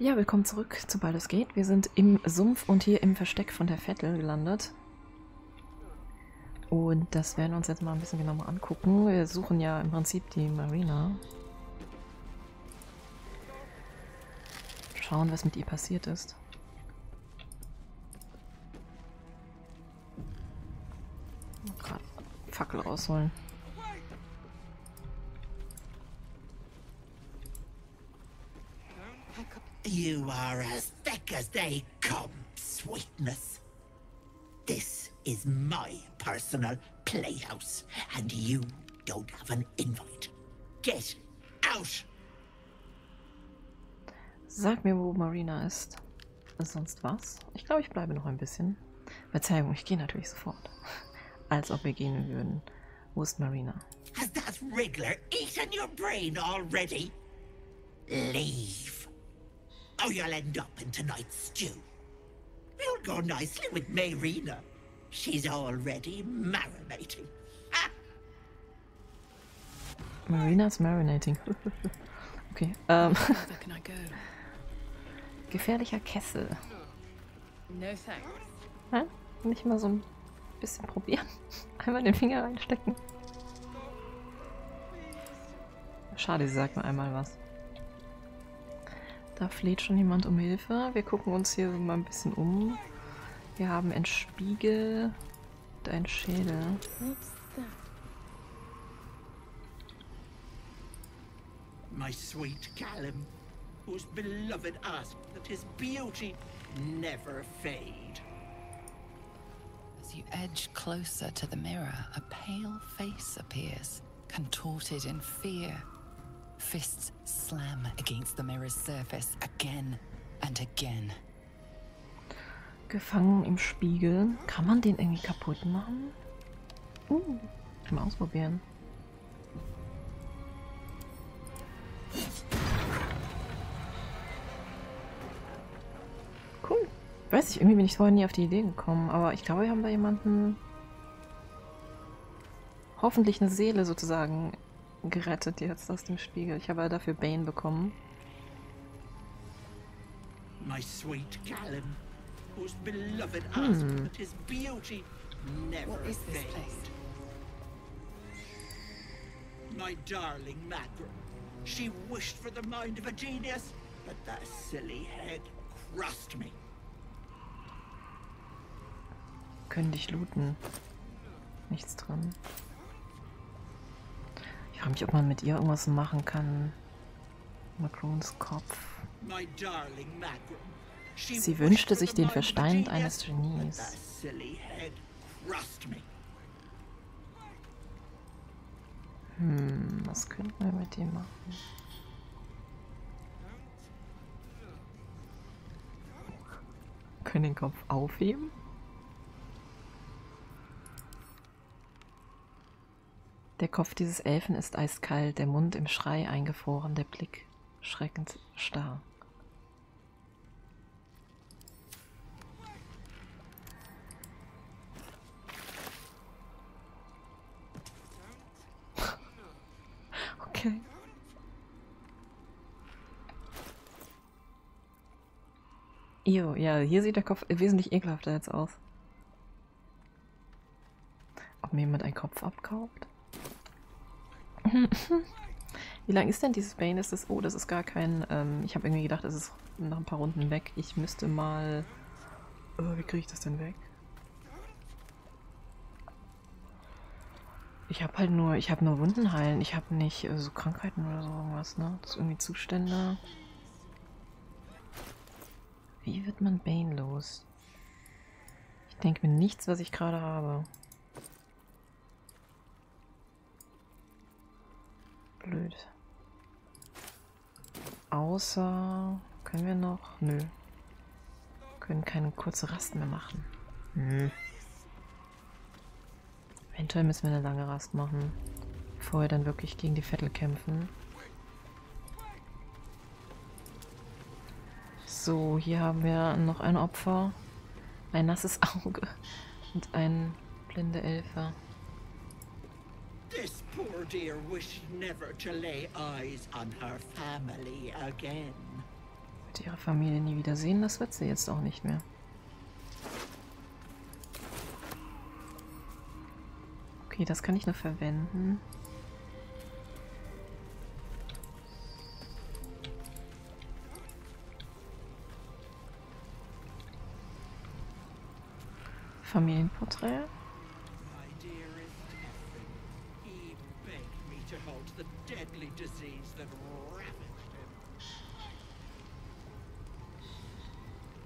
Ja, willkommen zurück zu Baldur's Gate. Wir sind im Sumpf und hier im Versteck von der Vettel gelandet. Und das werden wir uns jetzt mal ein bisschen genauer angucken. Wir suchen ja im Prinzip die Marina. Schauen, was mit ihr passiert ist. Gerade Fackel rausholen. You are as thick as they come, sweetness. This is my personal playhouse, and you don't have an invite. Get out! Sag mir, wo Marina ist. Sonst was? Ich glaube, ich bleibe noch ein bisschen. Verzeihung, ich gehe natürlich sofort. Als ob wir gehen würden. Wo ist Marina? Has that wriggler eaten your brain already? Leave. Oh, you'll end up in tonight's stew. You'll go nicely with Marina. She's already marinating. Ah! Marina's marinating. Okay. Gefährlicher Kessel. No thanks. Hä? Nicht mal so ein bisschen probieren. Einmal den Finger reinstecken. Schade, sie sagt mir einmal was. Da fleht schon jemand um Hilfe. Wir gucken uns hier mal ein bisschen um. Wir haben einen Spiegel und einen Schädel. My sweet Callum, whose beloved asked that his beauty never fade. As you edge closer to the mirror, a pale face appears, contorted in fear. Fists slam against the mirror's surface again and again. Gefangen im Spiegel. Kann man den irgendwie kaputt machen? Mal ausprobieren. Cool. Weiß ich, irgendwie bin ich vorher nie auf die Idee gekommen, aber ich glaube, wir haben da jemanden... Hoffentlich eine Seele sozusagen... gerettet jetzt aus dem Spiegel. Ich habe dafür Bane bekommen. Können dich looten. Nichts drin. Ich frage mich, ob man mit ihr irgendwas machen kann. Macrons Kopf. Sie wünschte sich den Verstand eines Genies. Was könnten wir mit ihr machen? Wir können den Kopf aufheben? Der Kopf dieses Elfen ist eiskalt, der Mund im Schrei eingefroren, der Blick schreckend starr. Okay. Jo, ja, hier sieht der Kopf wesentlich ekelhafter jetzt aus. Ob mir jemand einen Kopf abkauft? Wie lang ist denn dieses Bane? Ist das... Oh, das ist gar kein... ich habe irgendwie gedacht, es ist nach ein paar Runden weg. Ich müsste mal... wie kriege ich das denn weg? Ich habe halt nur... Ich habe nur Wunden heilen. Ich habe nicht so Krankheiten oder so irgendwas, ne? Das ist irgendwie Zustände. Wie wird man Bane los? Ich denke mir nichts, was ich gerade habe. Blöd. Außer... Können wir noch? Nö. Können keine kurze Rast mehr machen. Nö. Eventuell müssen wir eine lange Rast machen. Bevor wir dann wirklich gegen die Vettel kämpfen. So, hier haben wir noch ein Opfer. Ein nasses Auge. Und ein blinde Elfe. This poor dear wished never to lay eyes on her family again. wird ihre Familie nie wieder sehen, das wird sie jetzt auch nicht mehr. Okay, das kann ich noch verwenden. Familienporträt.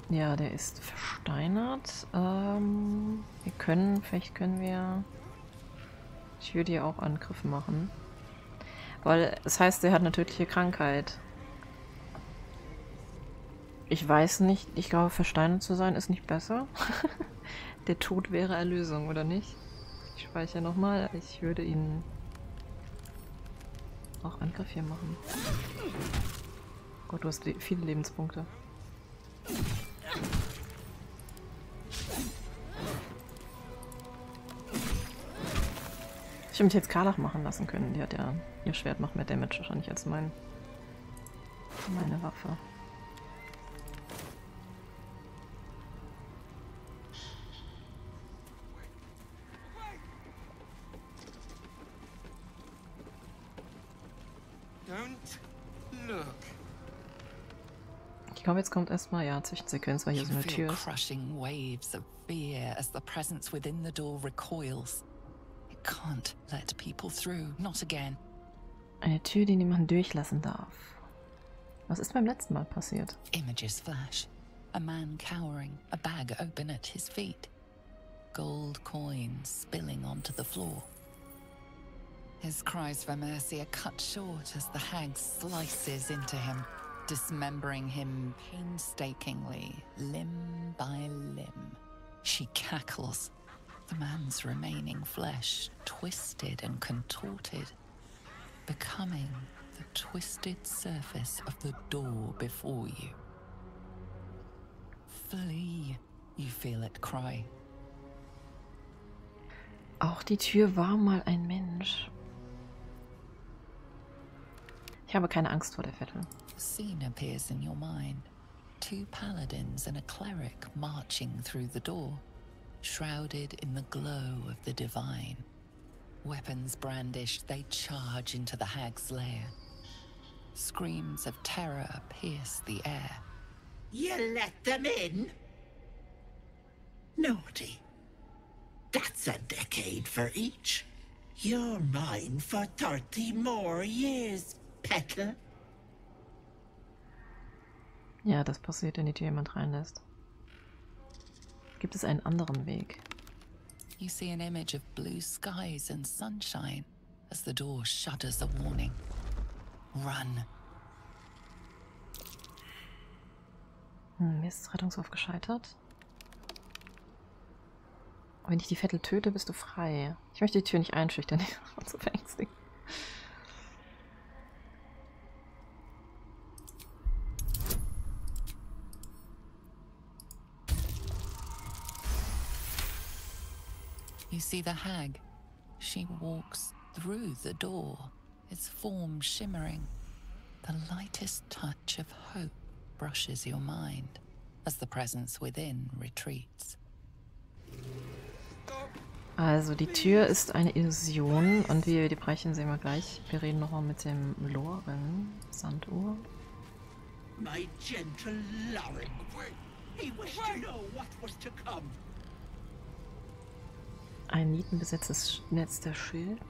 Ja, der ist versteinert. Vielleicht können wir... Ich würde hier auch Angriff machen. Weil es heißt, er hat eine tödliche Krankheit. Ich weiß nicht, ich glaube, versteinert zu sein ist nicht besser. Der Tod wäre Erlösung, oder nicht? Ich speichere nochmal. Ich würde ihn auch Angriff hier machen. Gott, du hast viele Lebenspunkte. Ich hätte mich jetzt Karlach machen lassen können. Die hat ja, ihr Schwert macht mehr Damage wahrscheinlich als meine Waffe. Ich glaube, jetzt kommt erstmal ja Zwischensequenz, weil hier so eine Tür ist. Eine Tür, die niemand durchlassen darf. Was ist beim letzten Mal passiert? Images flash. A man cowering, a bag open at his feet. Gold coins spilling onto the floor. His cries for mercy are cut short as the hag slices into him, dismembering him painstakingly, limb by limb. She cackles, the man's remaining flesh twisted and contorted, becoming the twisted surface of the door before you. Flee, you feel it cry. Auch die Tür war mal ein Mensch. Ich habe keine Angst vor der Vettel. Scene appears in your mind. Two paladins and a cleric marching through the door, shrouded in the glow of the divine. Weapons brandished, they charge into the hag's lair. Screams of terror pierce the air. You let them in? Naughty. That's a decade for each. You're mine for 30 more years. Petal? Ja, das passiert, wenn die Tür jemand reinlässt. Gibt es einen anderen Weg? You see an image of blue skies and sunshine as the door shudders a warning. Run. Mir ist das Rettungswurf gescheitert. Wenn ich die Vettel töte, bist du frei. Ich möchte die Tür nicht einschüchtern und so verängstigen. You see the hag. She walks through the door, its form shimmering. The lightest touch of hope brushes your mind as the presence within retreats. Also die Tür ist eine Illusion und wie wir die brechen, sehen wir gleich. Wir reden nochmal mit dem Loren, Sanduhr. My gentle Loren. He wished to know what was to come. Ein nietenbesetztes Netz der Schild.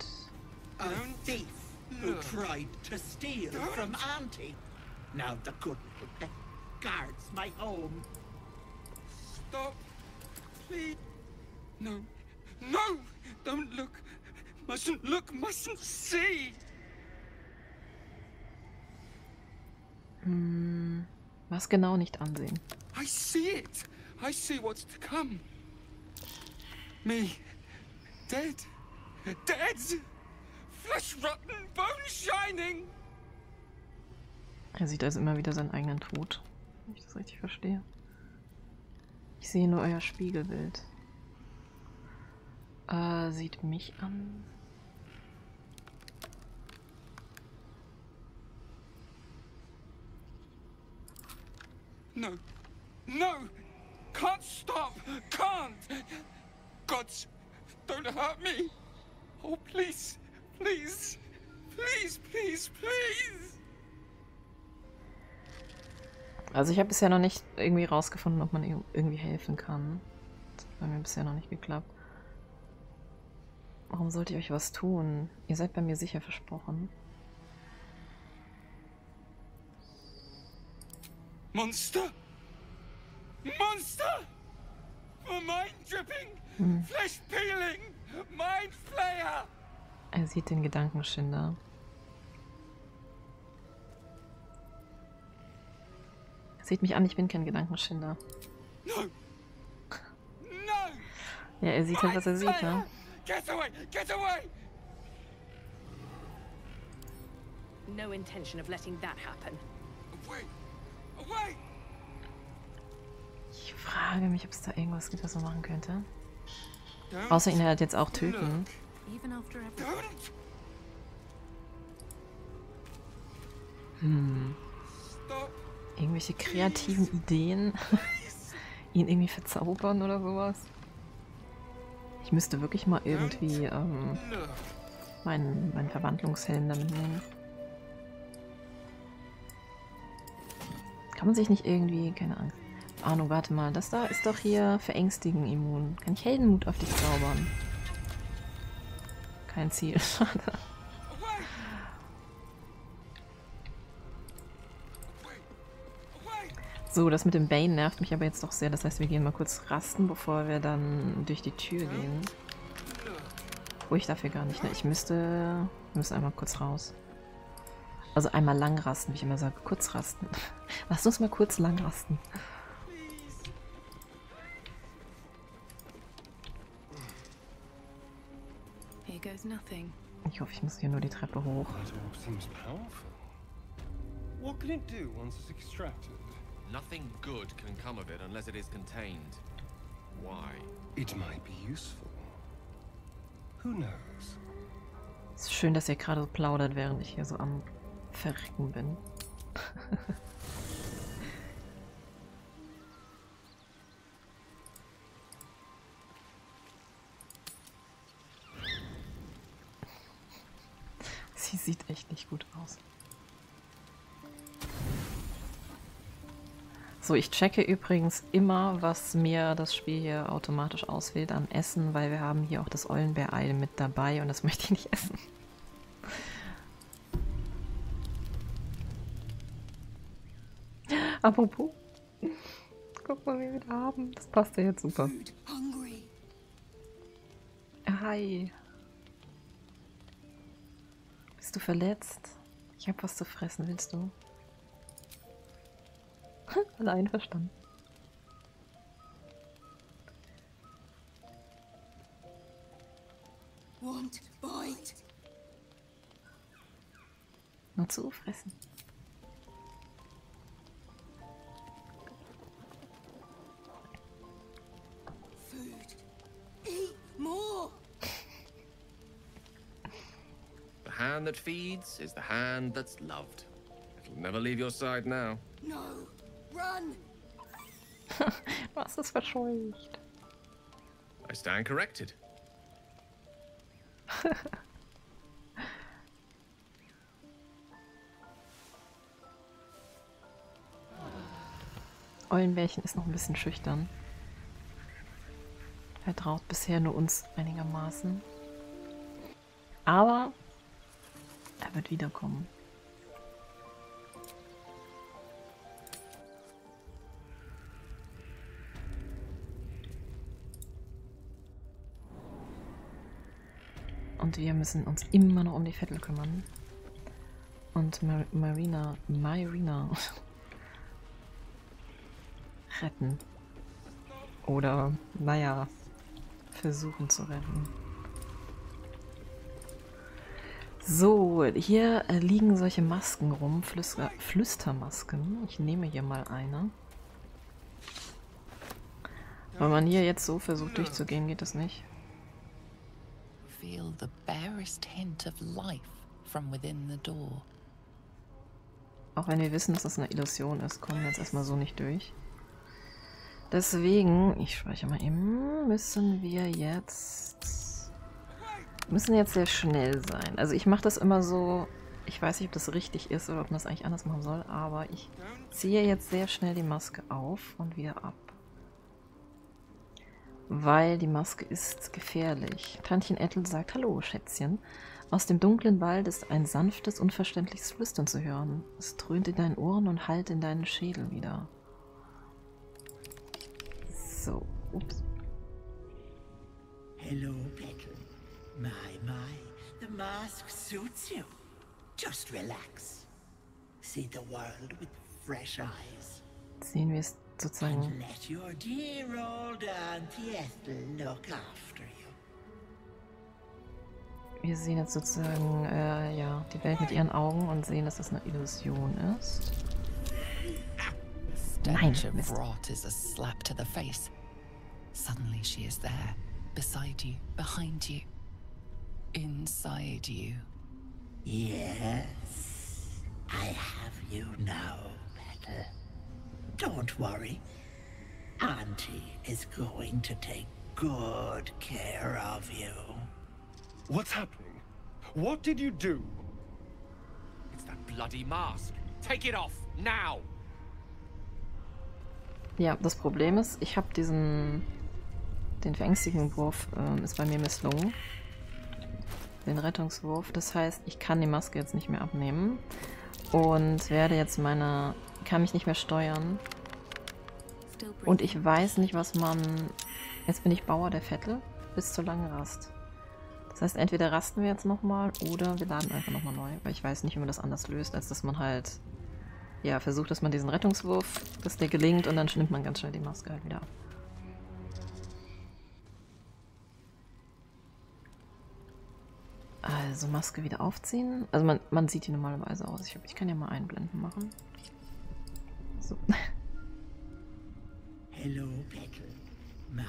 Was genau nicht ansehen? I see it. I see what's to come. Me. Dead, dead, flesh rotten, bone shining. Er sieht also immer wieder seinen eigenen Tod, wenn ich das richtig verstehe. Ich sehe nur euer Spiegelbild. Sieht mich an. No. No! Can't stop! Can't! Gods, don't hurt me! Oh, please! Please! Please, please, please! Also ich habe bisher noch nicht irgendwie rausgefunden, ob man irgendwie helfen kann. Das hat bei mir bisher noch nicht geklappt. Warum sollt ihr euch was tun? Ihr seid bei mir sicher versprochen. Monster! Monster! For mind dripping, flesh peeling, mind flayer! Er sieht den Gedankenschinder. Sieht mich an, ich bin kein Gedankenschinder. No. No. Ja, er sieht halt, was er sieht, ne? Get away! Get away! No intention of letting that happen. Away! Away! Ich frage mich, ob es da irgendwas gibt, was man machen könnte. Außer ihn halt jetzt auch töten. Irgendwelche kreativen Ideen. Ihn irgendwie verzaubern oder sowas. Ich müsste wirklich mal irgendwie meinen Verwandlungshelm damit nehmen. Kann man sich nicht irgendwie, keine Angst. Ahnung, warte mal, das da ist doch hier verängstigen immun. Kann ich Heldenmut auf dich zaubern? Kein Ziel, schade. So, das mit dem Bane nervt mich aber jetzt doch sehr. Das heißt, wir gehen mal kurz rasten, bevor wir dann durch die Tür gehen. Ruhig dafür gar nicht, ne? Wir müssen einmal kurz raus. Also einmal lang rasten, wie ich immer sage. Kurz rasten. Lass uns mal kurz lang rasten. Ich hoffe, ich muss hier nur die Treppe hoch. What can it do once it's extracted? Nothing good can come of it unless it is contained. Why? It might be useful. Who knows? Es ist schön, dass ihr gerade so plaudert, während ich hier so am Verrecken bin. Sie sieht echt nicht gut aus. So, ich checke übrigens immer, was mir das Spiel hier automatisch auswählt an Essen, weil wir haben hier auch das Eulenbär-Ei mit dabei und das möchte ich nicht essen. Apropos, guck mal, wie wir da haben. Das passt ja jetzt super. Hi. Bist du verletzt? Ich habe was zu fressen, willst du? Alle einverstanden. Nur zu fressen. Food. Eat more. The hand that feeds is the hand that's loved. It'll never leave your side now. No. Run! Du hast es verscheucht. I stand corrected. Eulenbärchen ist noch ein bisschen schüchtern. Vertraut bisher nur uns einigermaßen. Aber er wird wiederkommen. Und wir müssen uns immer noch um die Vettel kümmern. Und Marina retten. Oder, naja, versuchen zu retten. So, hier liegen solche Masken rum, Flüstermasken. Ich nehme hier mal eine. Wenn man hier jetzt so versucht durchzugehen, geht das nicht. The barest hint of life from within the door. Auch wenn wir wissen, dass das eine Illusion ist, kommen wir jetzt erstmal so nicht durch. Deswegen, ich speichere mal eben, müssen jetzt sehr schnell sein. Also ich mache das immer so, ich weiß nicht, ob das richtig ist oder ob man das eigentlich anders machen soll, aber ich ziehe jetzt sehr schnell die Maske auf und wieder ab. Weil die Maske ist gefährlich. Tantchen Ethel sagt, hallo Schätzchen. Aus dem dunklen Wald ist ein sanftes, unverständliches Flüstern zu hören. Es dröhnt in deinen Ohren und hallt in deinen Schädel wieder. So, ups. Hello, Vettel. My, the mask suits you. Just relax. See the world with fresh eyes. Sehen wir es sozusagen. And let your dear old Auntie Ethel look after you. Wir sehen jetzt sozusagen ja, die Welt mit ihren Augen und sehen, dass das eine Illusion ist. Nein, Mist. What's happening? What did you do? It's that bloody mask. Take it off now. Ja, das Problem ist, ich habe den verängstigenden Wurf ist bei mir misslungen. Den Rettungswurf, das heißt, ich kann die Maske jetzt nicht mehr abnehmen und werde jetzt kann mich nicht mehr steuern. Und ich weiß nicht, was jetzt bin ich Bauer der Vettel bis zur langen Rast. Das heißt, entweder rasten wir jetzt nochmal oder wir laden einfach nochmal neu, weil ich weiß nicht, wie man das anders löst, als dass man halt ja versucht, dass man diesen Rettungswurf, dass der gelingt und dann nimmt man ganz schnell die Maske halt wieder ab. Also Maske wieder aufziehen. Also man sieht die normalerweise aus. Ich kann ja mal einblenden machen. So. Hello, Vettel. My,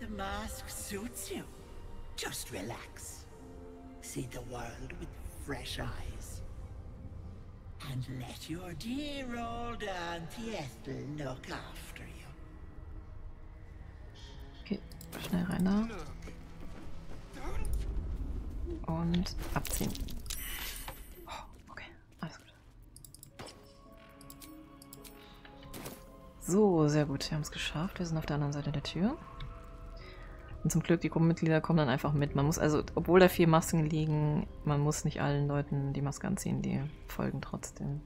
the mask suits you. Just relax. See the world with fresh eyes. And let your dear old Auntie Ethel look after you. Okay, schnell rein da. Und abziehen. Oh, okay, alles gut. So, sehr gut, wir haben es geschafft. Wir sind auf der anderen Seite der Tür. Und zum Glück, die Gruppenmitglieder kommen dann einfach mit. Man muss also, obwohl da 4 Masken liegen, man muss nicht allen Leuten die Maske anziehen, die folgen trotzdem.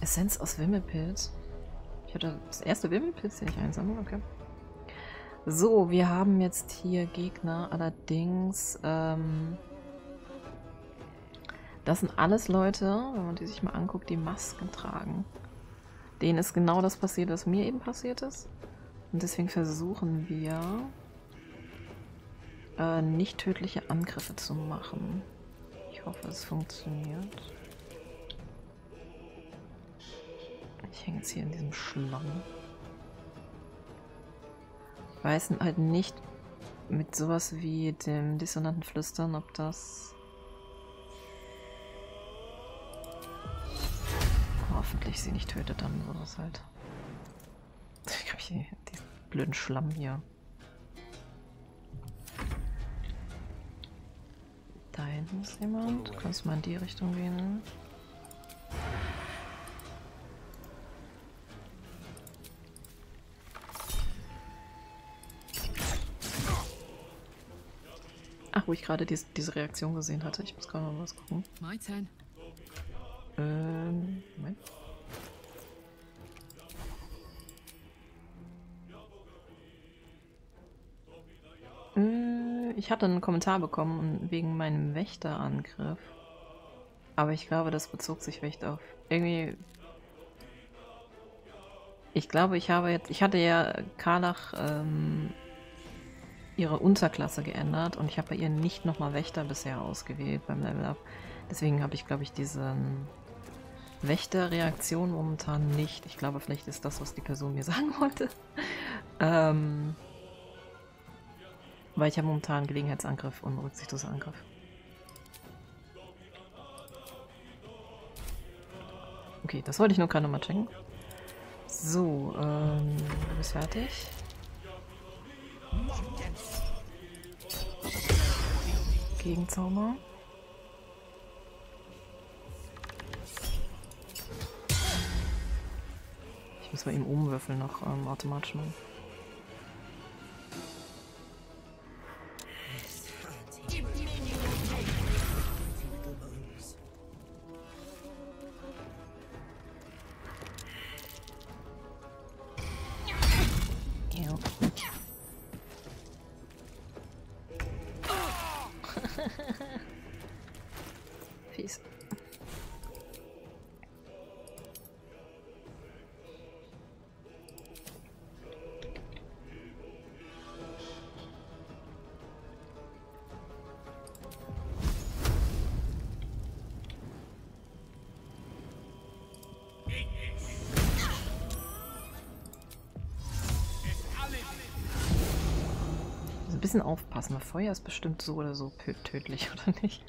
Essenz aus Wimmelpilz. Ich hatte das erste Wimmelpilz, den ich einsammle, okay. So, wir haben jetzt hier Gegner, allerdings, das sind alles Leute, wenn man die sich mal anguckt, die Masken tragen. Denen ist genau das passiert, was mir eben passiert ist. Und deswegen versuchen wir, nicht tödliche Angriffe zu machen. Ich hoffe, es funktioniert. Ich hänge jetzt hier in diesem Schlamm. Ich weiß halt nicht mit sowas wie dem dissonanten Flüstern, ob das... Hoffentlich sie nicht tötet, dann wurde es halt... Ich glaube, hier diesen blöden Schlamm hier. Da hinten ist jemand. Du kannst mal in die Richtung gehen. Ach, wo ich gerade diese Reaktion gesehen hatte. Ich muss gerade mal was gucken. Moment. Ich hatte einen Kommentar bekommen wegen meinem Wächterangriff. Aber ich glaube, das bezog sich recht auf. Irgendwie... Ich glaube, ich hatte ja Karlach ihre Unterklasse geändert und ich habe bei ihr nicht nochmal Wächter bisher ausgewählt beim Level Up. Deswegen habe ich, glaube ich, diese Wächterreaktion momentan nicht. Ich glaube, vielleicht ist das, was die Person mir sagen wollte. Weil ich habe momentan Gelegenheitsangriff und rücksichtsloser Angriff. Okay, das wollte ich nur gerade nochmal checken. So, du bist fertig. Gegenzauber. Ich muss mal eben umwürfeln noch automatisch mal. Aufpassen, weil Feuer ist bestimmt so oder so tödlich, oder nicht?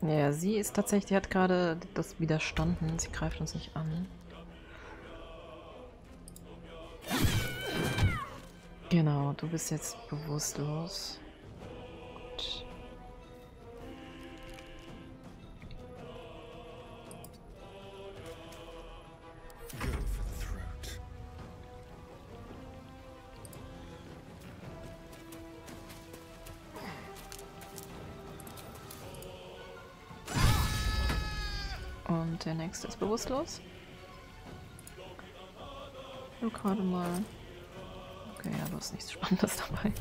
Ja, sie ist tatsächlich, die hat gerade das widerstanden. Sie greift uns nicht an. Genau, du bist jetzt bewusstlos. Gut. Der nächste ist bewusstlos. Nur gerade mal. Okay, ja, da ist nichts Spannendes dabei.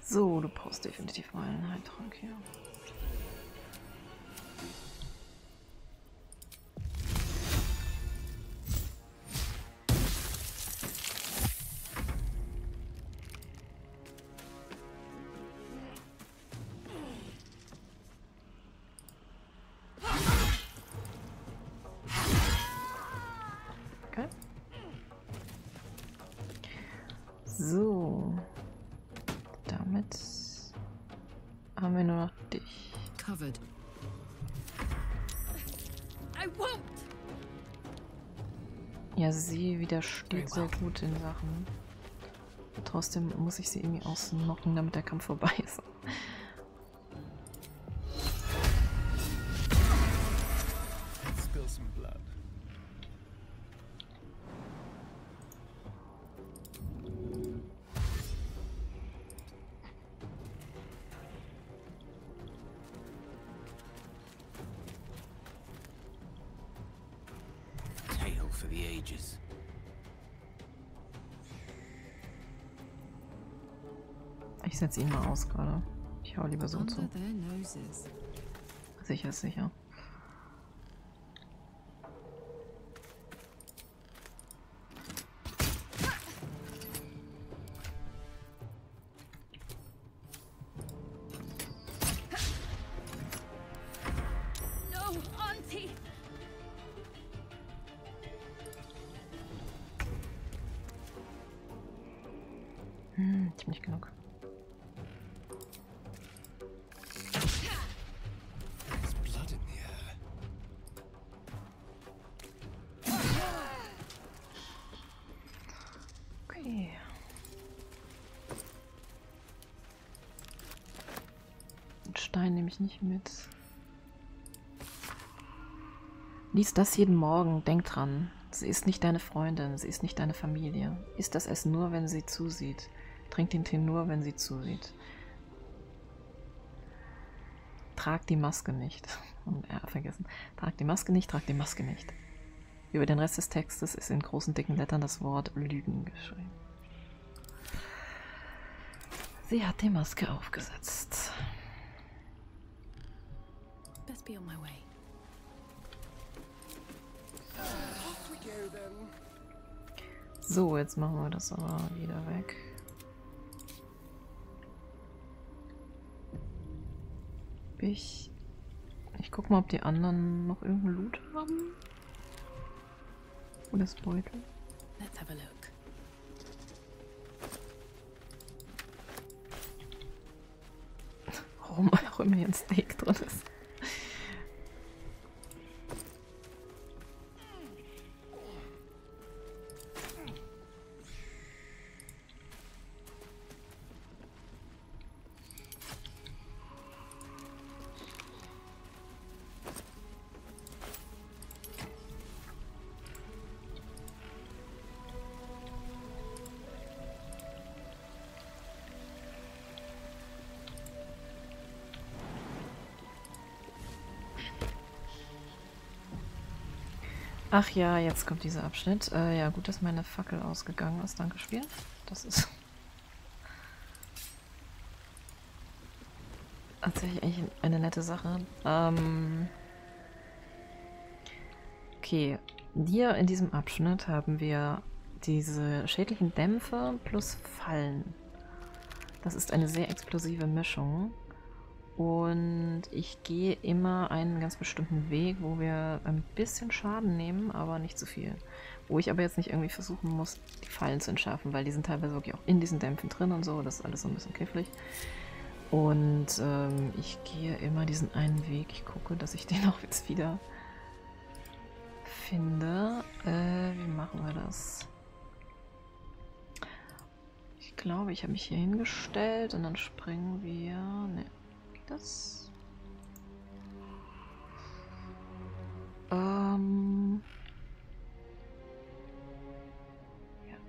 So, du brauchst definitiv mal einen Heiltrank hier. So, damit haben wir nur noch dich. Covered. I won't. Ja, sie widersteht sehr gut in Sachen. Trotzdem muss ich sie irgendwie ausnocken, damit der Kampf vorbei ist. Ich setze ihn mal aus gerade. Ich hau lieber so zu. Sicher, sicher. Nicht genug. Okay. ich nicht mit. Lies das jeden Morgen. Denk dran. Sie ist nicht deine Freundin. Sie ist nicht deine Familie. Iss das Essen nur, wenn sie zusieht. Trink den Tee nur, wenn sie zusieht. Trag die Maske nicht. Vergessen. Trag die Maske nicht, trag die Maske nicht. Über den Rest des Textes ist in großen, dicken Lettern das Wort Lügen geschrieben. Sie hat die Maske aufgesetzt. Best be on my way. So, jetzt machen wir das aber wieder weg. Ich guck mal, ob die anderen noch irgendeinen Loot haben. Oder das Beutel. Let's have a look. Warum auch immer hier ein Steak drin ist. Ach ja, jetzt kommt dieser Abschnitt. Ja, gut, dass meine Fackel ausgegangen ist. Danke, Spiel. Das ist tatsächlich eigentlich eine nette Sache. Okay, hier in diesem Abschnitt haben wir diese schädlichen Dämpfe plus Fallen. Das ist eine sehr explosive Mischung. Und ich gehe immer einen ganz bestimmten Weg, wo wir ein bisschen Schaden nehmen, aber nicht zu viel. Wo ich aber jetzt nicht irgendwie versuchen muss, die Fallen zu entschärfen, weil die sind teilweise wirklich auch in diesen Dämpfen drin und so. Das ist alles so ein bisschen kifflig. Und ich gehe immer diesen einen Weg. Ich gucke, dass ich den auch jetzt wieder finde. Wie machen wir das? Ich glaube, ich habe mich hier hingestellt und dann springen wir... Nee. Das. Wie habe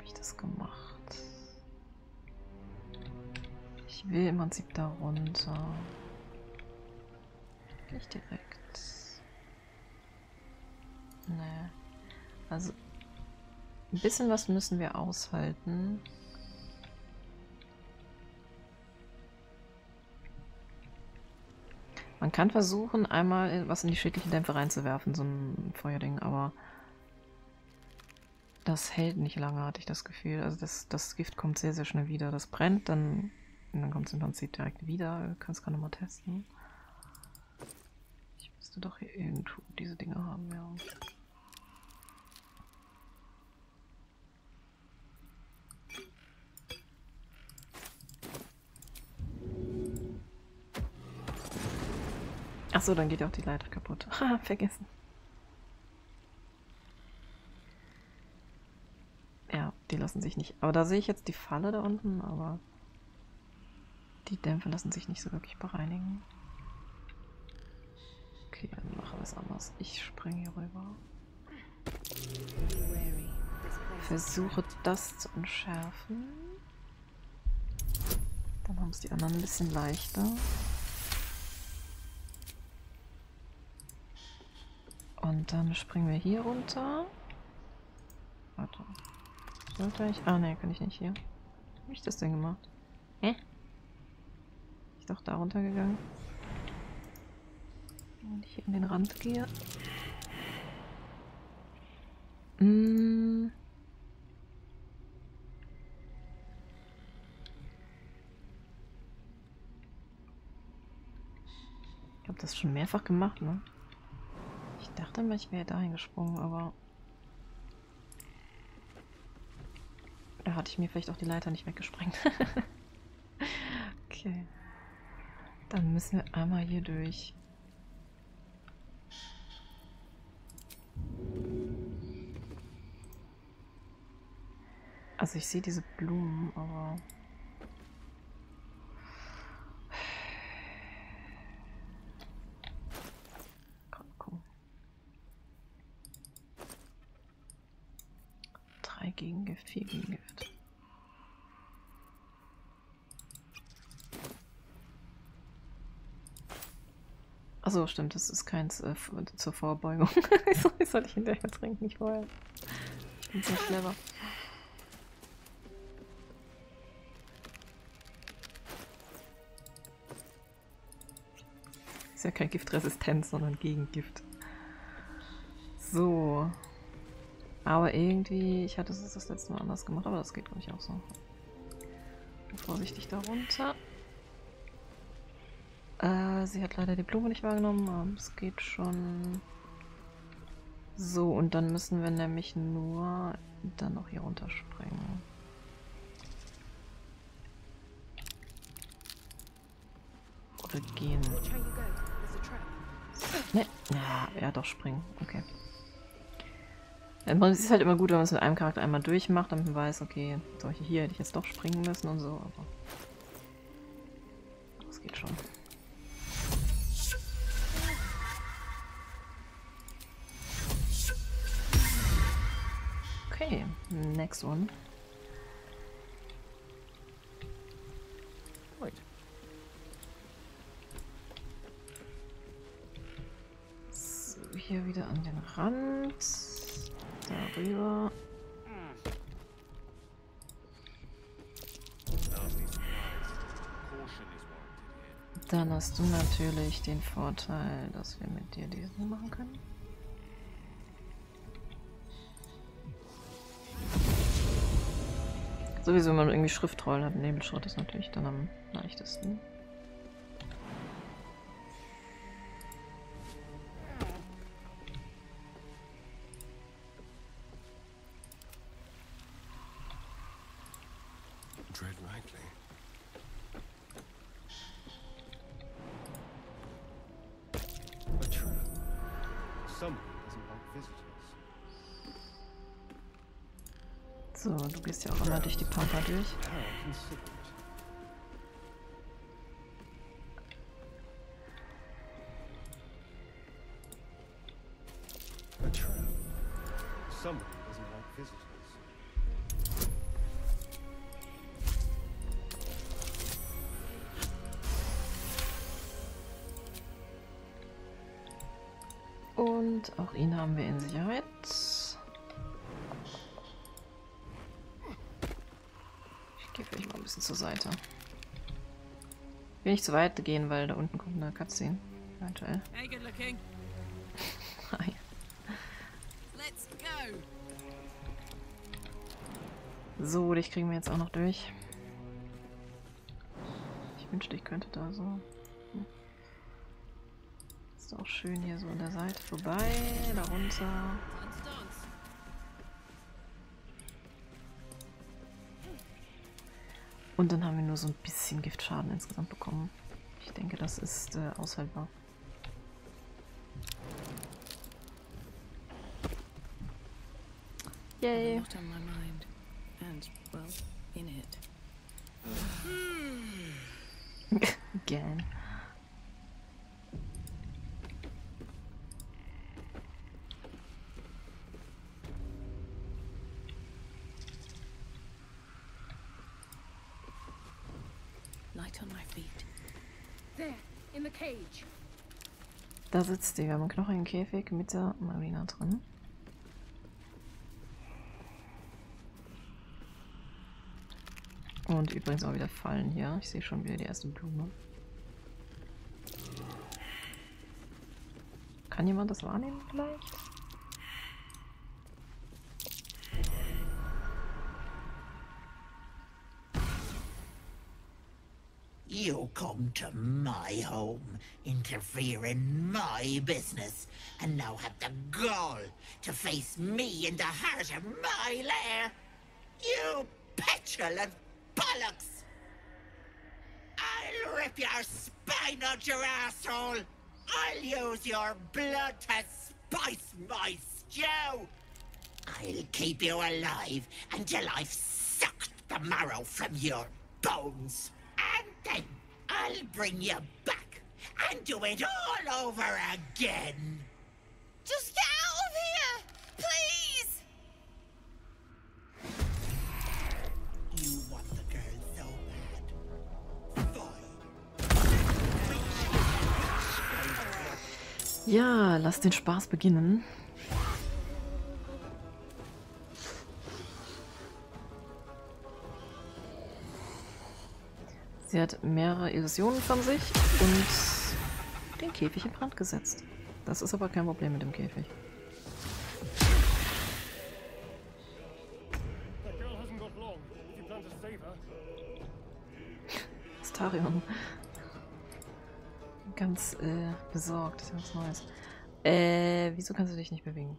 ich das gemacht? Ich will im Prinzip da runter. Nicht direkt. Nee. Also ein bisschen was müssen wir aushalten. Man kann versuchen, einmal was in die schädlichen Dämpfe reinzuwerfen, so ein Feuerding, aber das hält nicht lange, hatte ich das Gefühl. Also das Gift kommt sehr, sehr schnell wieder. Das brennt, dann kommt es im Prinzip direkt wieder. Ich kann es gerade mal testen. Ich müsste doch hier irgendwo diese Dinge haben, ja. Achso, dann geht ja auch die Leiter kaputt. Haha, vergessen. Ja, die lassen sich nicht... Aber da sehe ich jetzt die Falle da unten, aber... Die Dämpfe lassen sich nicht so wirklich bereinigen. Okay, dann machen wir es anders. Ich springe hier rüber. Versuche das zu entschärfen. Dann haben es die anderen ein bisschen leichter. Und dann springen wir hier runter. Warte. Sollte ich... Ah, ne, kann ich nicht hier. Wie habe ich das denn gemacht? Hä? Bin ich doch da runtergegangen? Wenn ich hier in den Rand gehe. Ich habe das schon mehrfach gemacht, ne? Ich dachte mal, ich wäre da hingesprungen, aber da hatte ich mir vielleicht auch die Leiter nicht weggesprengt. Okay. Dann müssen wir einmal hier durch. Also ich sehe diese Blumen, aber... 3 Gegengift, 4 Gegengift. Achso, stimmt, das ist keins zur Vorbeugung. Das sollte ich hinterher trinken, nicht vorher. Ich bin so clever. Ist ja kein Giftresistenz, sondern Gegengift. So. Aber irgendwie, ich hatte es das letzte Mal anders gemacht, aber das geht, glaube ich, auch so. Vorsichtig darunter. Sie hat leider die Blume nicht wahrgenommen, aber es geht schon. So, und dann müssen wir nämlich nur dann noch hier runterspringen. Oder gehen. Ne, ja doch, springen, okay. Es ist halt immer gut, wenn man es mit einem Charakter einmal durchmacht, damit man weiß, okay, solche hier hätte ich jetzt doch springen müssen und so, aber das geht schon. Okay, next one. Gut. So, hier wieder an den Rand. Darüber. Dann hast du natürlich den Vorteil, dass wir mit dir diesen machen können. Sowieso, wenn man irgendwie Schriftrollen hat, Nebelschritt ist natürlich dann am leichtesten. So, du gehst ja auch immer durch die Pampa durch. Und auch ihn haben wir in Sicherheit. Zur Seite. Ich will nicht zu weit gehen, weil da unten kommt eine Cutscene. Eventuell. Hey, good looking. Hi. Let's go. So, dich kriegen wir jetzt auch noch durch. Ich wünschte, ich könnte da so. Ist auch schön hier so an der Seite vorbei, darunter. Und dann haben wir nur so ein bisschen Giftschaden insgesamt bekommen. Ich denke, das ist aushaltbar. Yay! Again. Da sitzt die. Wir haben einen knochigen Käfig mit der Marina drin. Und übrigens auch wieder Fallen hier. Ich sehe schon wieder die erste Blume. Kann jemand das wahrnehmen vielleicht? You come to my home, interfere in my business, and now have the gall to face me in the heart of my lair. You petulant bollocks! I'll rip your spine out your asshole! I'll use your blood to spice my stew! I'll keep you alive until I've sucked the marrow from your bones! Then I'll bring you back and do it all over again. Just get out of here, please. Ja, lass den Spaß beginnen. Sie hat mehrere Illusionen von sich und den Käfig in Brand gesetzt. Das ist aber kein Problem mit dem Käfig. Astarion. Ganz besorgt. Das ist was Neues. Wieso kannst du dich nicht bewegen?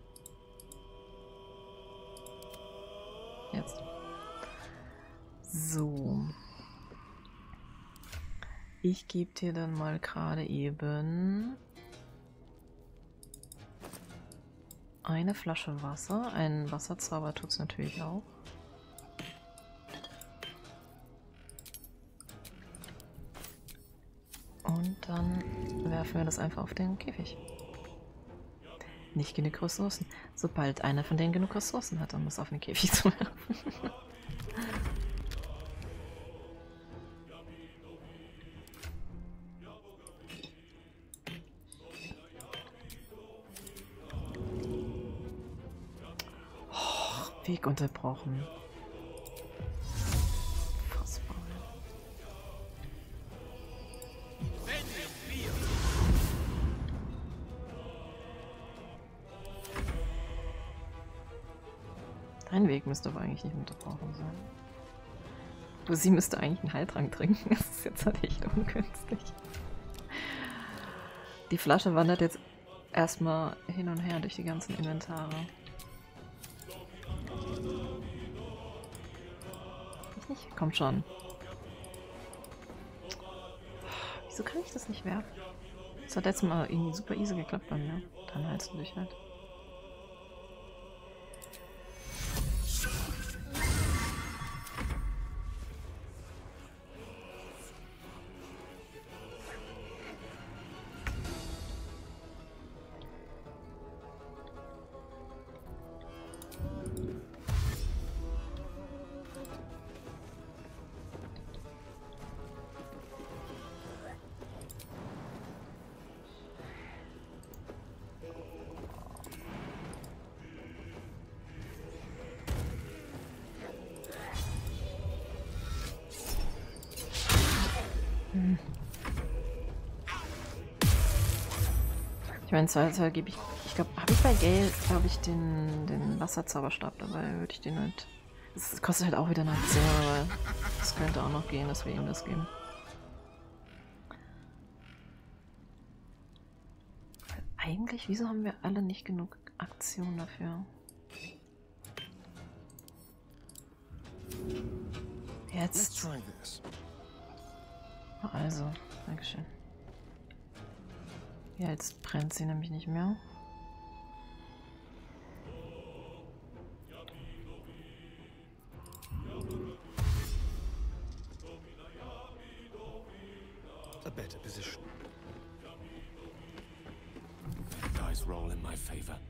Jetzt. So. Ich gebe dir dann mal gerade eben eine Flasche Wasser. Ein Wasserzauber tut's natürlich auch. Und dann werfen wir das einfach auf den Käfig. Nicht genug Ressourcen. Sobald einer von denen genug Ressourcen hat, um es auf den Käfig zu werfen. Oh, Weg unterbrochen. Dein Weg müsste aber eigentlich nicht unterbrochen sein. Du, sie müsste eigentlich einen Heiltrank trinken. Das ist jetzt halt echt ungünstig. Die Flasche wandert jetzt erstmal hin und her durch die ganzen Inventare. Nicht? Kommt schon. Wieso kann ich das nicht werfen? Das hat letztes Mal irgendwie super easy geklappt bei mir. Dann heilst du dich halt. Mein Zweifel gebe ich. Ich glaube, habe ich bei Gale, glaube ich, den Wasserzauberstab dabei. Würde ich den halt. Das kostet halt auch wieder eine Aktion, aber das könnte auch noch gehen, dass wir ihm das geben. Eigentlich, wieso haben wir alle nicht genug Aktionen dafür? Jetzt. Also, Dankeschön. Ja, jetzt brennt sie nämlich nicht mehr. A better position. Dice roll in my favor.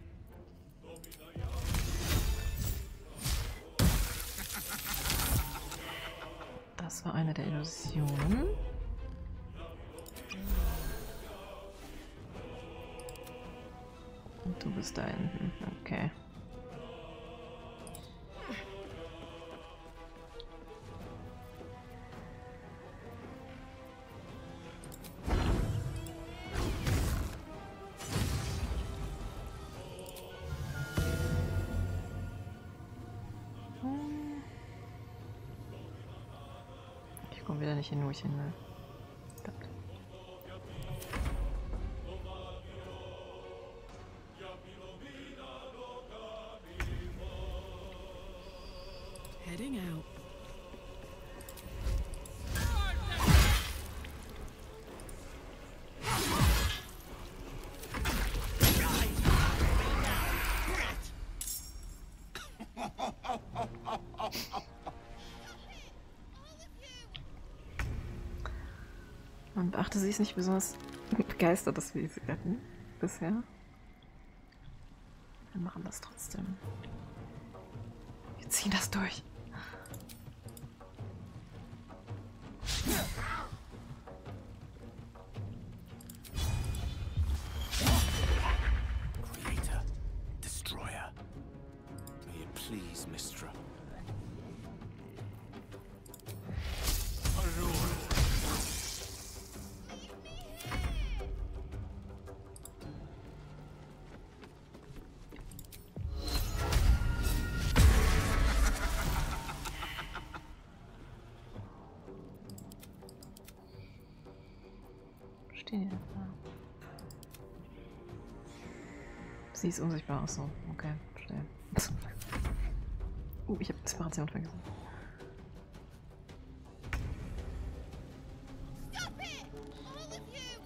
Das war eine der Illusionen. Du bist da hinten, okay. Ich komme wieder nicht hin, wo ich hin will. Man beachte, sie ist nicht besonders begeistert, dass wir sie retten bisher. Wir machen das trotzdem. Wir ziehen das durch. please, Mistra. Sie ist unsichtbar, ach so. Okay, schnell. Ich habe Inspiration vergessen. Stop it! All of you!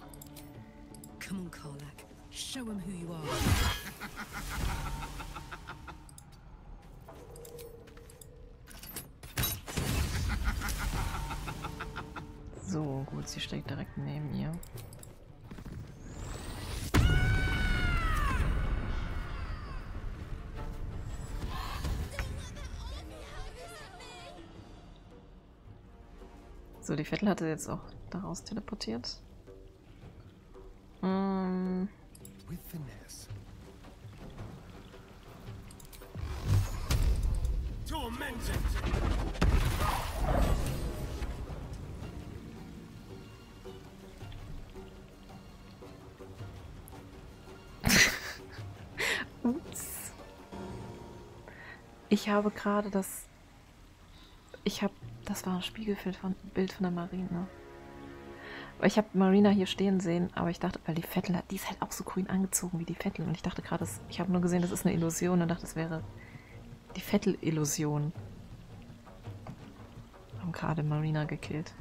Come on, Karlach. Show him who you are. So, gut, sie steckt direkt neben ihr. So, die Vettel hatte jetzt auch daraus teleportiert. Ups. Ich habe gerade das... Das war ein Spiegelbild von der Marina. Ich habe Marina hier stehen sehen, aber ich dachte, weil die Vettel hat, die ist halt auch so grün angezogen wie die Vettel. Und ich dachte gerade, ich habe nur gesehen, das ist eine Illusion und dachte, das wäre die Vettel-Illusion. Haben gerade Marina gekillt.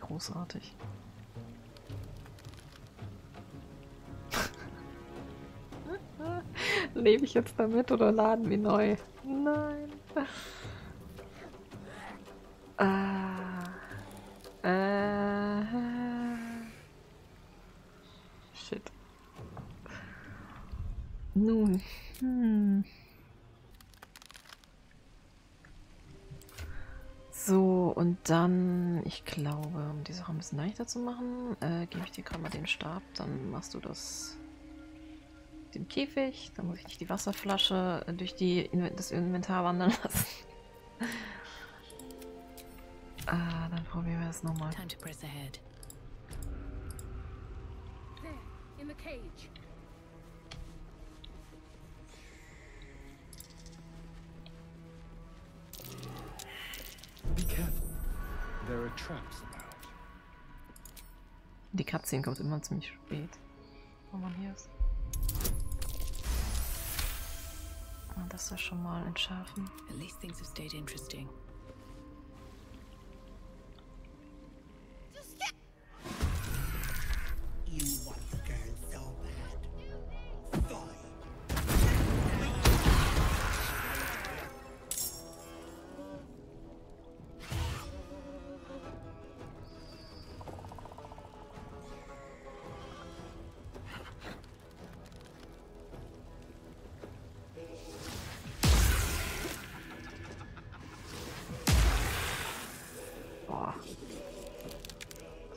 Großartig. Lebe ich jetzt damit oder laden wir neu? Nein. Shit. Nun. So, und dann, ich glaube, um die Sache ein bisschen leichter zu machen, gebe ich dir gerade mal den Stab, dann machst du das... den Käfig, dann muss ich nicht die Wasserflasche durch das Inventar wandern lassen. Dann probieren wir es nochmal. Die Cutscene kommt immer ziemlich spät, wenn man hier ist. Das da schon mal entschärfen.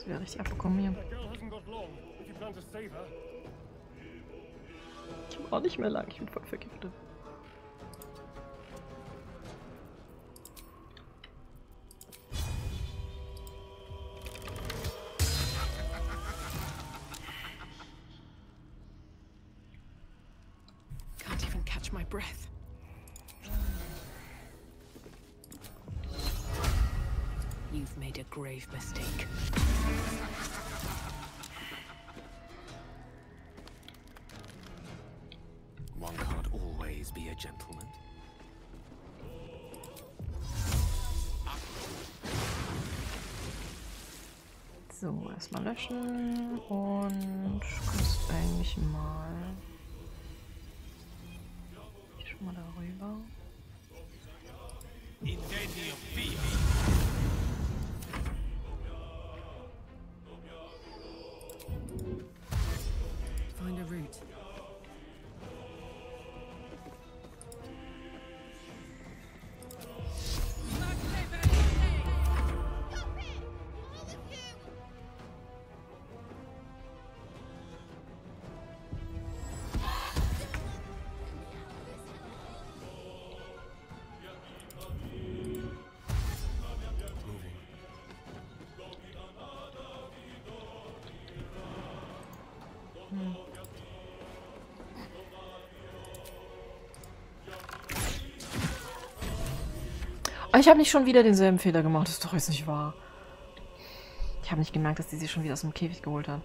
Wäre richtig abbekommen hier. Ich habe auch nicht mehr lang, ich bin voll vergiftet. Can't even catch my breath. You've made a grave mistake. One can't always be a gentleman. So, erstmal löschen und kannst eigentlich mal hier schon mal darüber. Ich habe nicht schon wieder denselben Fehler gemacht. Das ist doch jetzt nicht wahr. Ich habe nicht gemerkt, dass die sie schon wieder aus dem Käfig geholt hat.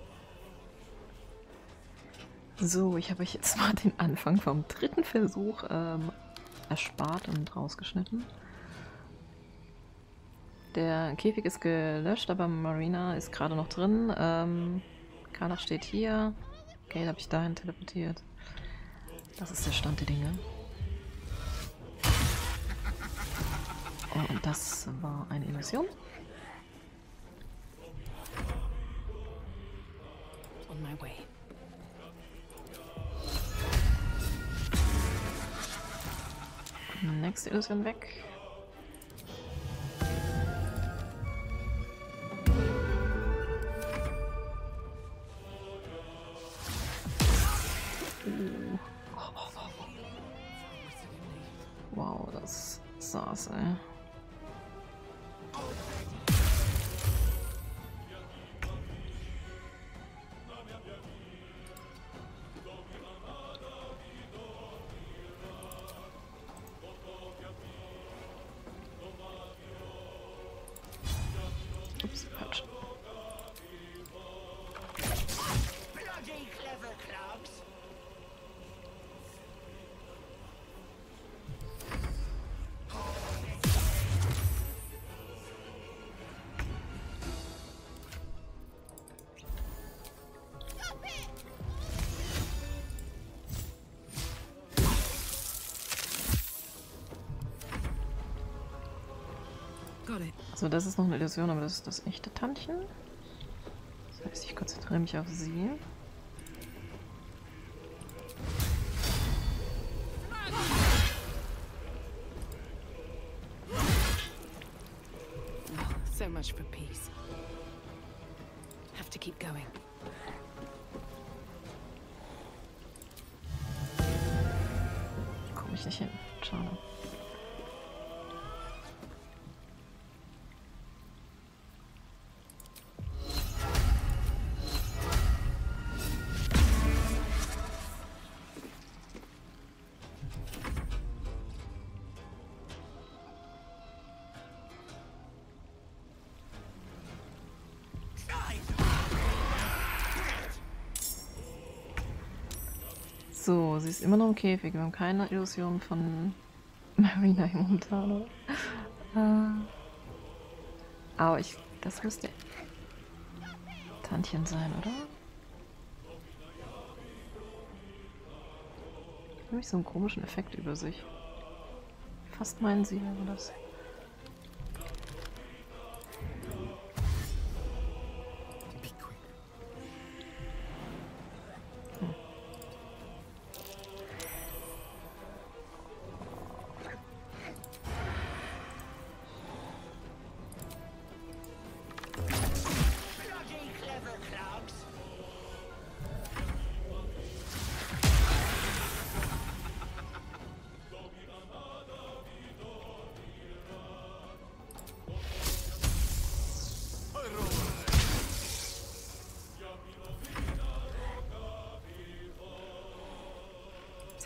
So, ich habe euch jetzt mal den Anfang vom dritten Versuch erspart und rausgeschnitten. Der Käfig ist gelöscht, aber Marina ist gerade noch drin. Karlach steht hier. Gale habe ich dahin teleportiert. Das ist der Stand der Dinge. Oh, und das war eine Illusion. On my way. Nächste Illusion weg. Wow, das saß, ey. So, das ist noch eine Illusion, aber das ist das echte Tantchen. Das heißt, ich konzentriere mich auf sie. Oh, so much for peace. Have to keep going. Komme ich nicht hin. Schade. So, sie ist immer noch im Käfig. Wir haben keine Illusion von Marina Himontano. Aber das müsste Tantchen sein, oder? Ich habe nämlich so einen komischen Effekt über sich. Fast meinen sie, aber das...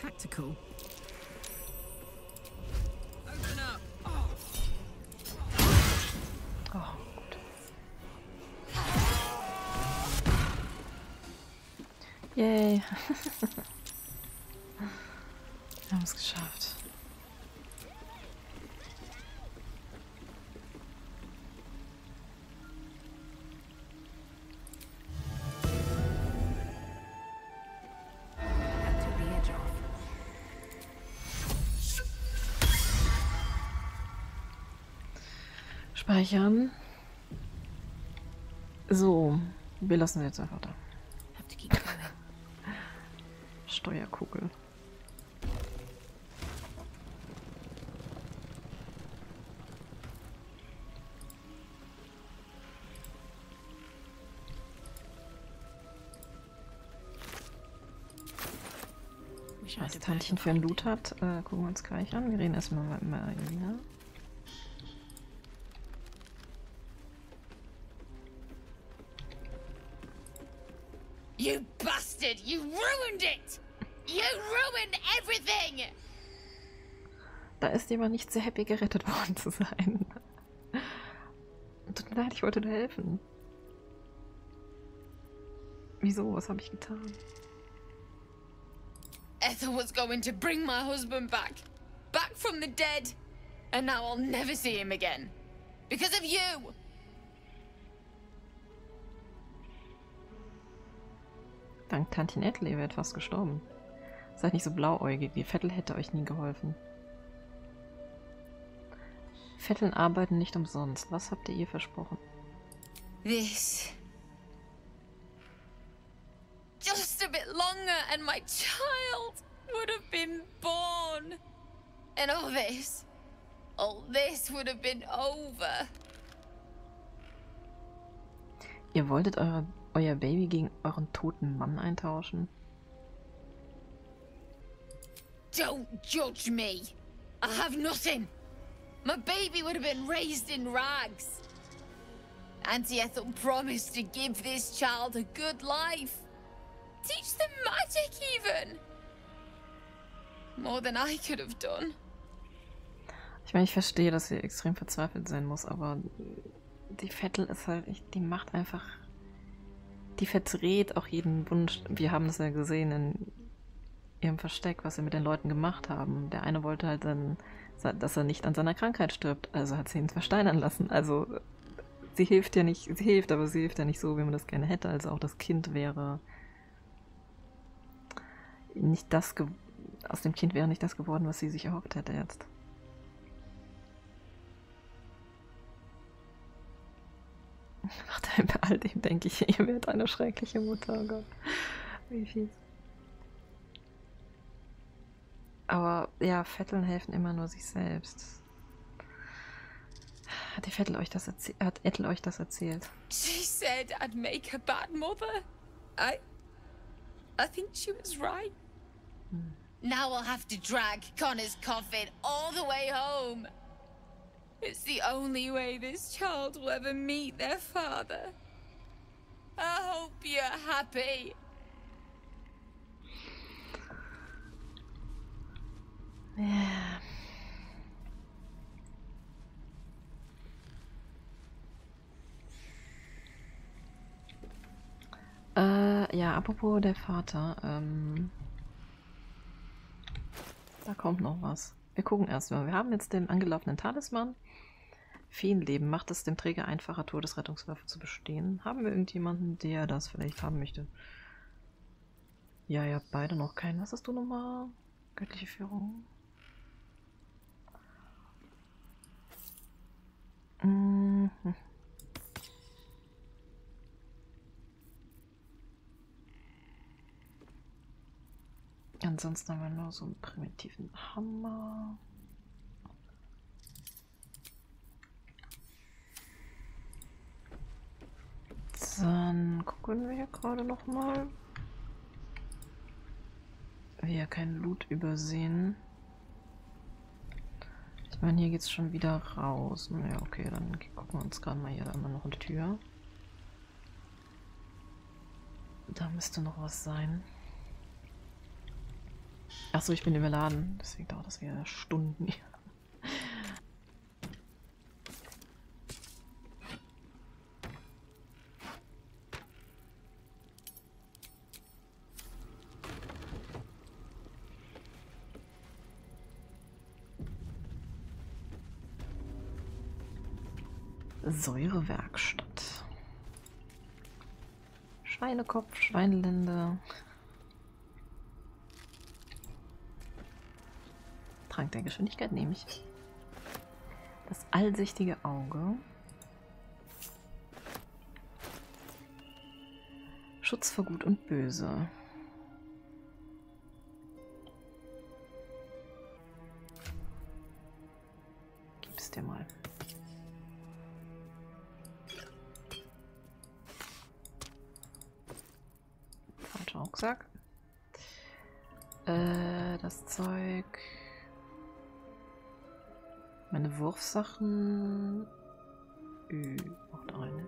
Tactical. Open up. Oh. Oh, gut. Yay. Wir haben es geschafft. Speichern. So, wir lassen sie jetzt einfach da. Steuerkugel. Was Tantchen für ein Loot hat, gucken wir uns gleich an. Wir reden erstmal mit Marina. You bastard! You ruined it! You ruined everything! Da ist jemand nicht sehr happy, gerettet worden zu sein. Tut mir leid, ich wollte dir helfen. Wieso? Was habe ich getan? Ethel was going to bring my husband back. Back from the dead. And now I'll never see him again. Because of you. Dank Tantin Ethel, ihr wärt fast gestorben. Seid nicht so blauäugig, die Vettel hätte euch nie geholfen. Vetteln arbeiten nicht umsonst. Was habt ihr ihr versprochen? This. Just a bit longer and my child would have been born. And all this would have been over. Ihr wolltet euer Baby gegen euren toten Mann eintauschen? Don't judge me. I have nothing. My baby would have been raised in rags. Auntie Ethel promised to give this child a good life. Teach them magic even. More than I could have done. Ich meine, ich verstehe, dass sie extrem verzweifelt sein muss, aber die Vettel ist halt, die macht einfach, die verdreht auch jeden Wunsch. Wir haben das ja gesehen in ihrem Versteck, was sie mit den Leuten gemacht haben. Der eine wollte halt dann, dass er nicht an seiner Krankheit stirbt, also hat sie ihn versteinern lassen. Also sie hilft ja nicht, sie hilft, aber sie hilft ja nicht so, wie man das gerne hätte. Also auch das Kind wäre nicht das, aus dem Kind wäre nicht das geworden, was sie sich erhofft hätte jetzt. Nach all dem denke ich, ihr werdet eine schreckliche Mutter, oh Gott. Wie fies. Aber ja, Vetteln helfen immer nur sich selbst. Hat die Vettel euch das erzählt? Hat Ethel euch das erzählt? She said I'd make a bad mother. I think she was right. Now I'll have to drag Connor's coffin all the way home. It's the only way this child will ever meet their father. I hope you're happy. Yeah. Ja, apropos der Vater, da kommt noch was. Wir gucken erstmal. Wir haben jetzt den angelaufenen Talisman. Feenleben macht es dem Träger einfacher, Tour des Rettungswürfels zu bestehen. Haben wir irgendjemanden, der das vielleicht haben möchte? Ja, ihr habt beide noch keinen. Was hast du nochmal? Göttliche Führung. Mhm. Ansonsten haben wir nur so einen primitiven Hammer. Dann gucken wir hier gerade nochmal. Wir ja keinen Loot übersehen. Ich meine, hier geht es schon wieder raus. Naja, okay, dann gucken wir uns gerade mal hier einmal noch eine Tür. Da müsste noch was sein. Achso, ich bin überladen, deswegen dauert das wieder Stunden hier. Säurewerkstatt. Schweinekopf, Schweinelende. Trank der Geschwindigkeit nehme ich. Das allsichtige Auge. Schutz vor Gut und Böse. Gib's dir mal. Falscher Rucksack. Das Zeug. Meine Wurfsachen. Auch da rein.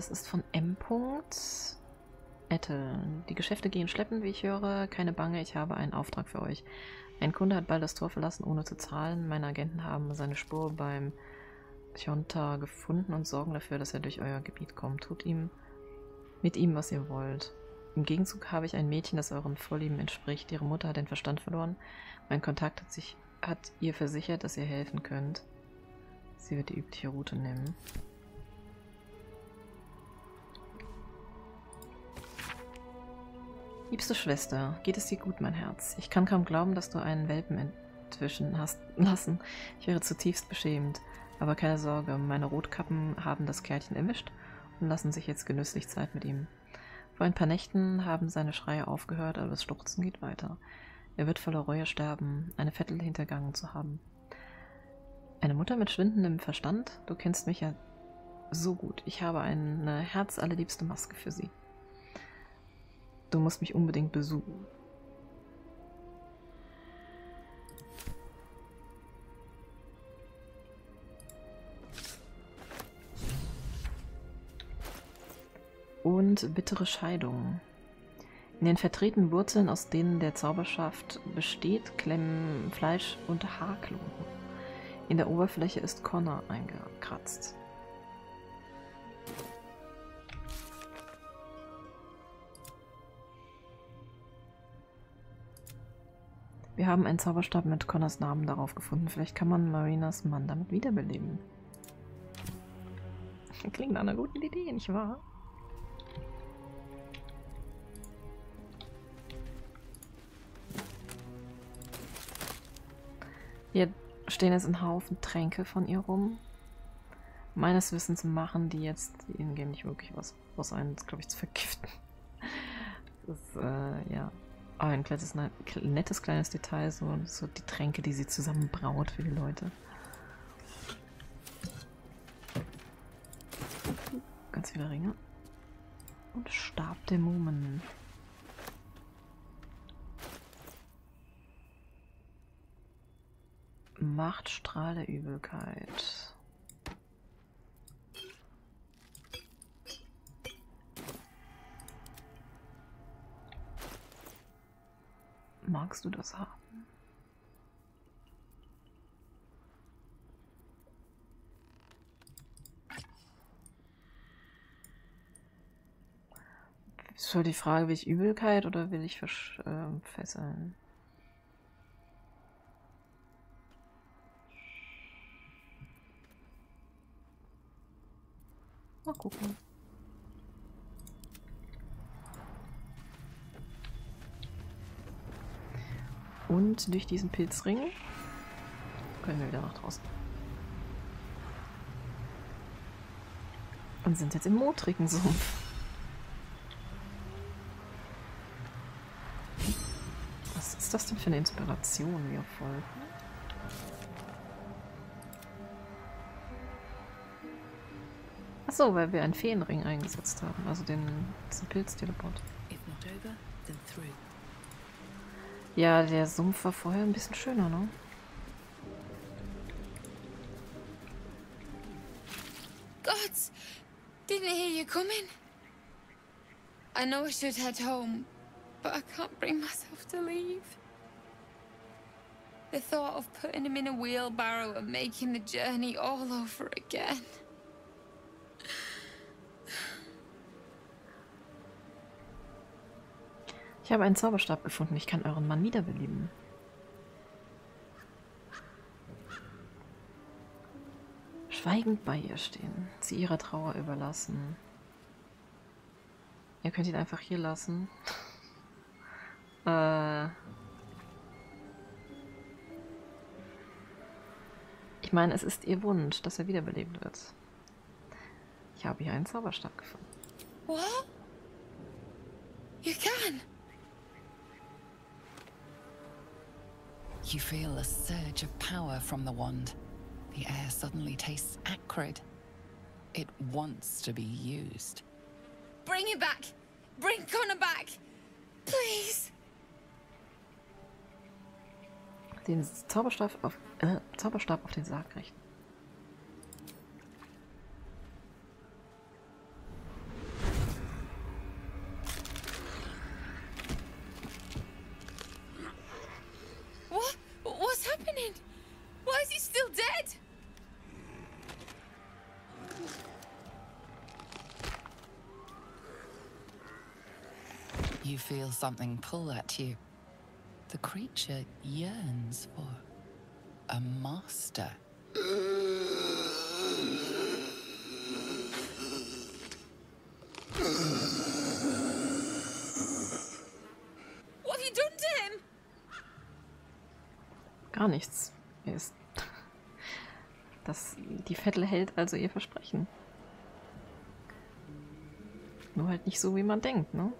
Das ist von M. Ethel. Die Geschäfte gehen schleppend, wie ich höre. Keine Bange, ich habe einen Auftrag für euch. Ein Kunde hat bald das Tor verlassen, ohne zu zahlen. Meine Agenten haben seine Spur beim Chonta gefunden und sorgen dafür, dass er durch euer Gebiet kommt. Tut ihm mit ihm, was ihr wollt. Im Gegenzug habe ich ein Mädchen, das euren Vorlieben entspricht. Ihre Mutter hat den Verstand verloren. Mein Kontakt hat ihr versichert, dass ihr helfen könnt. Sie wird die übliche Route nehmen. Liebste Schwester, geht es dir gut, mein Herz? Ich kann kaum glauben, dass du einen Welpen entwischen hast lassen. Ich wäre zutiefst beschämt. Aber keine Sorge, meine Rotkappen haben das Kerlchen erwischt und lassen sich jetzt genüsslich Zeit mit ihm. Vor ein paar Nächten haben seine Schreie aufgehört, aber das Schluchzen geht weiter. Er wird voller Reue sterben, eine Vettel hintergangen zu haben. Eine Mutter mit schwindendem Verstand? Du kennst mich ja so gut. Ich habe eine herzallerliebste Maske für sie. Du musst mich unbedingt besuchen. Und bittere Scheidung. In den verdrehten Wurzeln, aus denen der Zauberschaft besteht, klemmen Fleisch und Haarknochen. In der Oberfläche ist Connor eingekratzt. Wir haben einen Zauberstab mit Connors Namen darauf gefunden. Vielleicht kann man Marinas Mann damit wiederbeleben. Klingt nach einer guten Idee, nicht wahr? Hier stehen jetzt ein Haufen Tränke von ihr rum. Meines Wissens machen die jetzt in-game nicht wirklich was aus einem, glaube ich, zu vergiften. Das ist, ja... Oh, ein nettes kleines Detail, so die Tränke, die sie zusammenbraut für die Leute. Ganz viele Ringe. Und Stab der Mumen. Machtstrahl der Übelkeit. Magst du das haben? Ist schon die Frage, will ich Übelkeit oder will ich fesseln? Mal gucken. Und durch diesen Pilzring können wir wieder nach draußen. Und sind jetzt im modrigen Sumpf. Was ist das denn für eine Inspiration, wir folgen? Achso, weil wir einen Feenring eingesetzt haben, also diesen Pilzteleport. Ja, der Sumpf war vorher ein bisschen schöner, ne? Gott! Didn't I hear you coming? I know I should head home, but I can't bring myself to leave. The thought of putting him in a wheelbarrow and making the journey all over again. Ich habe einen Zauberstab gefunden. Ich kann euren Mann wiederbeleben. Schweigend bei ihr stehen. Sie ihrer Trauer überlassen. Ihr könnt ihn einfach hier lassen. Ich meine, es ist ihr Wunsch, dass er wiederbelebt wird. Ich habe hier einen Zauberstab gefunden. What? You can! You feel a surge of power from the wand. The air suddenly tastes acrid. It wants to be used. Bring it back! Bring Connor back! Please! Den Zauberstab auf den Sarg richten. you feel something pull at you. The creature yearns for a master. What have you done to him? Gar nichts. Er ist die Vettel hält also ihr Versprechen. Nur halt nicht so, wie man denkt, ne?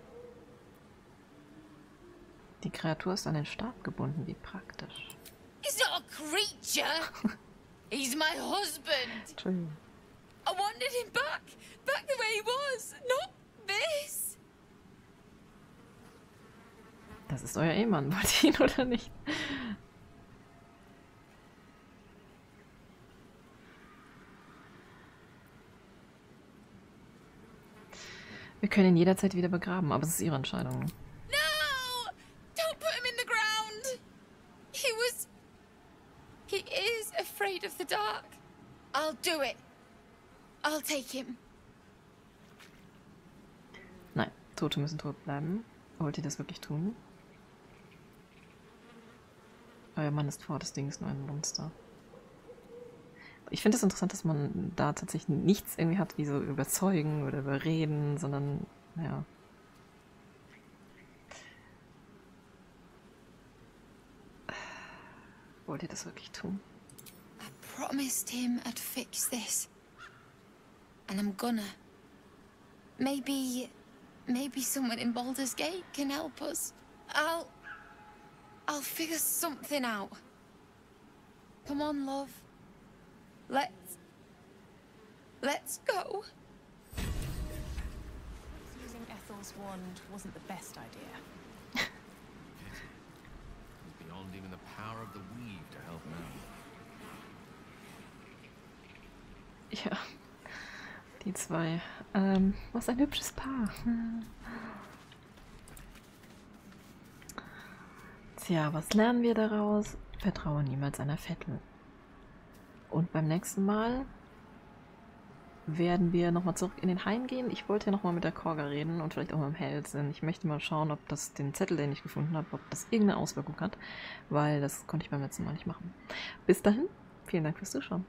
Die Kreatur ist an den Stab gebunden, wie praktisch. He's not a creature. He's my husband. Entschuldigung. I wanted him back the way he was, not this. Das ist euer Ehemann, wollt ihr ihn oder nicht? Wir können ihn jederzeit wieder begraben, aber es ist ihre Entscheidung. No! Don't put him in the ground! He is afraid of the dark. I'll do it. I'll take him. Nein, Tote müssen tot bleiben. Wollt ihr das wirklich tun? Euer Mann ist fort, das Ding ist nur ein Monster. Ich finde es interessant, dass man da tatsächlich nichts irgendwie hat, wie so überzeugen oder überreden, sondern, ja. Wollt ihr das wirklich tun? I promised him I'd fix this. And I'm gonna. Maybe someone in Baldur's Gate can help us. I'll figure something out. Come on, love. Let's go. Using Ethel's wand wasn't the best idea. It's beyond even the power of the weave to help now. Ja, die zwei. Was ein hübsches Paar. Tja, was lernen wir daraus? Vertraue niemals einer Vettel. Und beim nächsten Mal werden wir nochmal zurück in den Hain gehen. Ich wollte ja nochmal mit der Korga reden und vielleicht auch mit dem Helsen. Ich möchte mal schauen, ob das den Zettel, den ich gefunden habe, ob das irgendeine Auswirkung hat, weil das konnte ich beim letzten Mal nicht machen. Bis dahin, vielen Dank fürs Zuschauen.